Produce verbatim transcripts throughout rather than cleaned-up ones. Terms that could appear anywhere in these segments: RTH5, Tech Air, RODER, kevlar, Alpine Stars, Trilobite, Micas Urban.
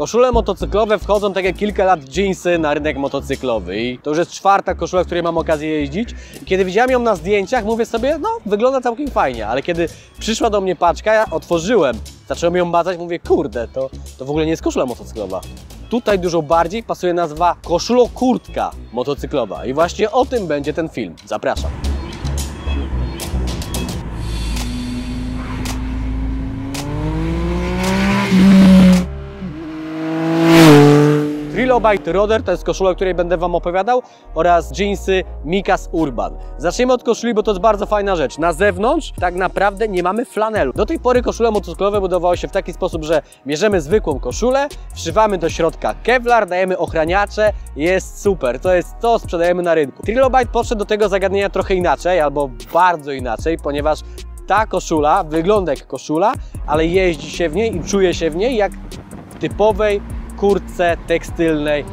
Koszule motocyklowe wchodzą tak jak kilka lat jeansy na rynek motocyklowy i to już jest czwarta koszula, w której mam okazję jeździć. I kiedy widziałem ją na zdjęciach, mówię sobie, no wygląda całkiem fajnie, ale kiedy przyszła do mnie paczka, ja otworzyłem, zacząłem ją badać, mówię, kurde, to, to w ogóle nie jest koszula motocyklowa. Tutaj dużo bardziej pasuje nazwa koszulo-kurtka motocyklowa i właśnie o tym będzie ten film. Zapraszam. Trilobite RODER to jest koszula, o której będę Wam opowiadał, oraz jeansy Micas Urban. Zacznijmy od koszuli, bo to jest bardzo fajna rzecz. Na zewnątrz tak naprawdę nie mamy flanelu. Do tej pory koszule motocyklowe budowały się w taki sposób, że bierzemy zwykłą koszulę, wszywamy do środka kevlar, dajemy ochraniacze, jest super. To jest to, sprzedajemy na rynku. Trilobite podszedł do tego zagadnienia trochę inaczej, albo bardzo inaczej, ponieważ ta koszula wygląda jak koszula, ale jeździ się w niej i czuje się w niej jak w typowej kurtce tekstylnej.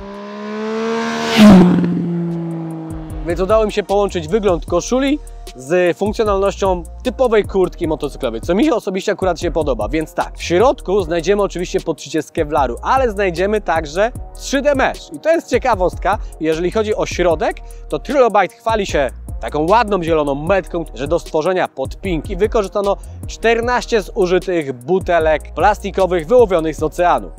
Więc udało mi się połączyć wygląd koszuli z funkcjonalnością typowej kurtki motocyklowej, co mi się osobiście akurat się podoba. Więc tak, w środku znajdziemy oczywiście podszycie z kewlaru, ale znajdziemy także trzy D mesh. I to jest ciekawostka, jeżeli chodzi o środek, to Trilobite chwali się taką ładną zieloną metką, że do stworzenia podpinki wykorzystano czternaście zużytych butelek plastikowych wyłowionych z oceanu.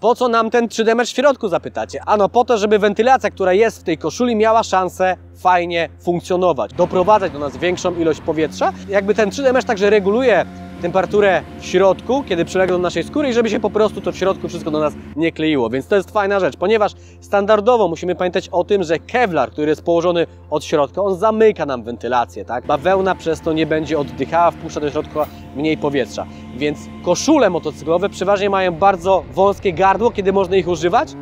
Po co nam ten trzy D mesh w środku, zapytacie? Ano po to, żeby wentylacja, która jest w tej koszuli, miała szansę fajnie funkcjonować, doprowadzać do nas większą ilość powietrza. Jakby ten trzy D mesh także reguluje temperaturę w środku, kiedy przylega do naszej skóry i żeby się po prostu to w środku wszystko do nas nie kleiło. Więc to jest fajna rzecz, ponieważ standardowo musimy pamiętać o tym, że kevlar, który jest położony od środka, on zamyka nam wentylację, tak? Bawełna przez to nie będzie oddychała, wpuszcza do środka mniej powietrza. Więc koszule motocyklowe przeważnie mają bardzo wąskie gardło, kiedy można ich używać.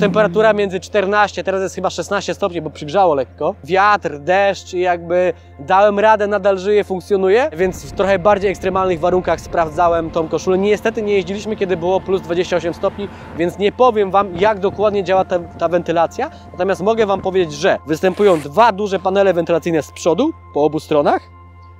Temperatura między czternaście, teraz jest chyba szesnaście stopni, bo przygrzało lekko. Wiatr, deszcz i jakby dałem radę, nadal żyje, funkcjonuje. Więc w trochę bardziej ekstremalnych warunkach sprawdzałem tą koszulę. Niestety nie jeździliśmy, kiedy było plus dwadzieścia osiem stopni, więc nie powiem Wam, jak dokładnie działa ta, ta wentylacja. Natomiast mogę Wam powiedzieć, że występują dwa duże panele wentylacyjne z przodu, po obu stronach.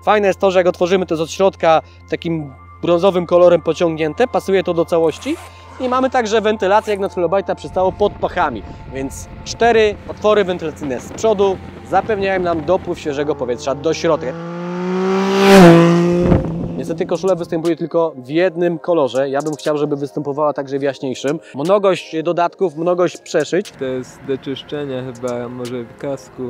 Fajne jest to, że jak otworzymy, to jest od środka takim brązowym kolorem pociągnięte, pasuje to do całości. I mamy także wentylację, jak na Trilobite'a przystało, pod pachami, więc cztery otwory wentylacyjne z przodu zapewniają nam dopływ świeżego powietrza do środka. Niestety koszula występuje tylko w jednym kolorze. Ja bym chciał, żeby występowała także w jaśniejszym. Mnogość dodatków, mnogość przeszyć. To jest do czyszczenia chyba, może w kasku.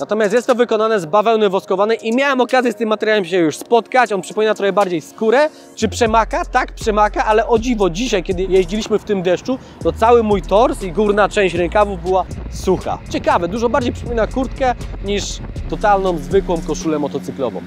Natomiast jest to wykonane z bawełny woskowanej i miałem okazję z tym materiałem się już spotkać. On przypomina trochę bardziej skórę. Czy przemaka? Tak, przemaka, ale o dziwo dzisiaj, kiedy jeździliśmy w tym deszczu, to cały mój tors i górna część rękawów była sucha. Ciekawe, dużo bardziej przypomina kurtkę niż totalną, zwykłą koszulę motocyklową.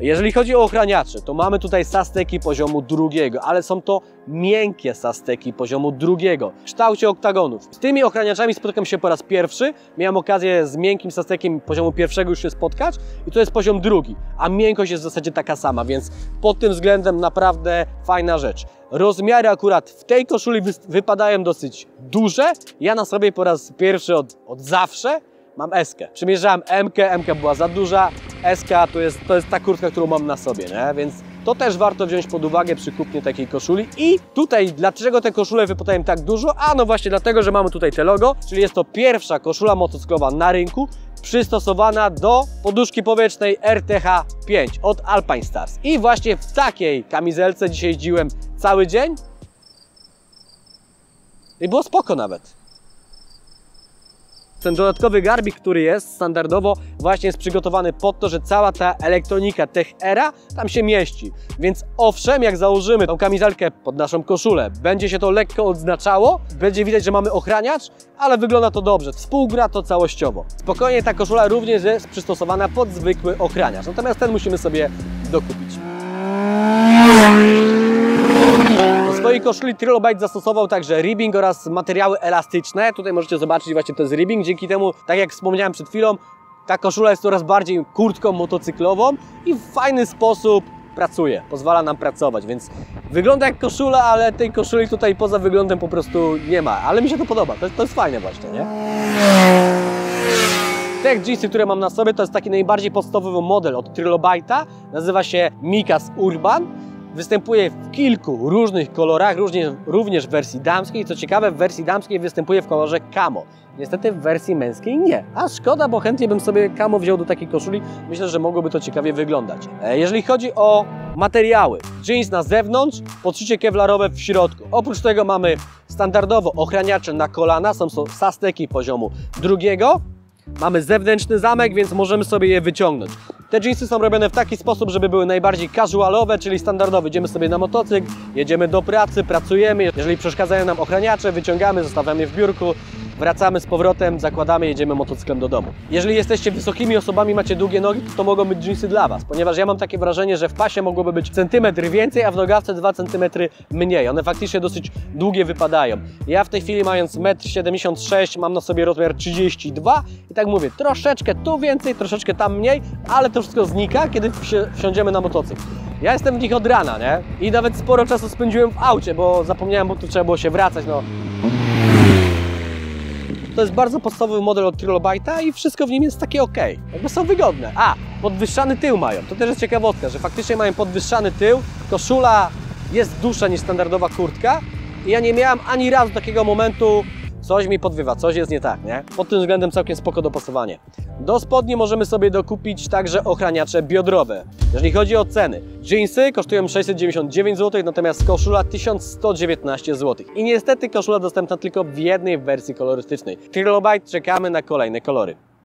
Jeżeli chodzi o ochraniacze, to mamy tutaj sasteki poziomu drugiego, ale są to miękkie sasteki poziomu drugiego w kształcie oktagonów. Z tymi ochraniaczami spotkam się po raz pierwszy. Miałem okazję z miękkim sastekiem poziomu pierwszego już się spotkać i to jest poziom drugi, a miękkość jest w zasadzie taka sama, więc pod tym względem naprawdę fajna rzecz. Rozmiary akurat w tej koszuli wypadają dosyć duże. Ja na sobie po raz pierwszy od, od zawsze mam S-kę. Przymierzałem M-kę, M-ka była za duża, S-ka to jest, to jest ta kurtka, którą mam na sobie, nie? Więc to też warto wziąć pod uwagę przy kupnie takiej koszuli. I tutaj, dlaczego te koszule wypadają tak dużo? A no właśnie dlatego, że mamy tutaj te logo, czyli jest to pierwsza koszula motocyklowa na rynku przystosowana do poduszki powietrznej R T H pięć od Alpine Stars. I właśnie w takiej kamizelce dzisiaj jeździłem cały dzień i było spoko nawet. Ten dodatkowy garbik, który jest standardowo, właśnie jest przygotowany pod to, że cała ta elektronika Tech Aira tam się mieści. Więc owszem, jak założymy tą kamizelkę pod naszą koszulę, będzie się to lekko odznaczało, będzie widać, że mamy ochraniacz, ale wygląda to dobrze, współgra to całościowo. Spokojnie ta koszula również jest przystosowana pod zwykły ochraniacz, natomiast ten musimy sobie dokupić. Do swojej koszuli Trilobite zastosował także ribbing oraz materiały elastyczne. Tutaj możecie zobaczyć, właśnie to jest ribbing. Dzięki temu, tak jak wspomniałem przed chwilą, ta koszula jest coraz bardziej kurtką motocyklową i w fajny sposób pracuje, pozwala nam pracować, więc wygląda jak koszula, ale tej koszuli tutaj poza wyglądem po prostu nie ma. Ale mi się to podoba, to, to jest fajne właśnie, nie? Te jeansy, które mam na sobie, to jest taki najbardziej podstawowy model od Trilobite'a. Nazywa się Micas Urban. występuje w kilku różnych kolorach, również w wersji damskiej. Co ciekawe, w wersji damskiej występuje w kolorze camo. Niestety w wersji męskiej nie. A szkoda, bo chętnie bym sobie camo wziął do takiej koszuli. Myślę, że mogłoby to ciekawie wyglądać. Jeżeli chodzi o materiały, jeans na zewnątrz, podszycie kewlarowe w środku. Oprócz tego mamy standardowo ochraniacze na kolana, są to sasteki poziomu drugiego. Mamy zewnętrzny zamek, więc możemy sobie je wyciągnąć. Te jeansy są robione w taki sposób, żeby były najbardziej casualowe, czyli standardowe. Idziemy sobie na motocykl, jedziemy do pracy, pracujemy. Jeżeli przeszkadzają nam ochraniacze, wyciągamy, zostawiamy je w biurku, wracamy z powrotem, zakładamy, jedziemy motocyklem do domu. Jeżeli jesteście wysokimi osobami, macie długie nogi, to, to mogą być dżinsy dla Was, ponieważ ja mam takie wrażenie, że w pasie mogłoby być centymetr więcej, a w nogawce dwa centymetry mniej. One faktycznie dosyć długie wypadają. Ja w tej chwili, mając metr siedemdziesiąt sześć, mam na sobie rozmiar trzydzieści dwa i tak mówię, troszeczkę tu więcej, troszeczkę tam mniej, ale to wszystko znika, kiedy wsiądziemy na motocykl. Ja jestem w nich od rana, nie? I nawet sporo czasu spędziłem w aucie, bo zapomniałem, bo tu trzeba było się wracać, no. To jest bardzo podstawowy model od Trilobite'a i wszystko w nim jest takie ok. Jakby są wygodne. A, podwyższany tył mają. To też jest ciekawotka, że faktycznie mają podwyższany tył. Koszula jest dłuższa niż standardowa kurtka. I ja nie miałem ani razu takiego momentu, coś mi podwiewa, coś jest nie tak, nie? Pod tym względem całkiem spoko dopasowanie. Do spodni możemy sobie dokupić także ochraniacze biodrowe. Jeżeli chodzi o ceny, jeansy kosztują sześćset dziewięćdziesiąt dziewięć złotych, natomiast koszula tysiąc sto dziewiętnaście złotych. I niestety koszula dostępna tylko w jednej wersji kolorystycznej. Trilobite, czekamy na kolejne kolory.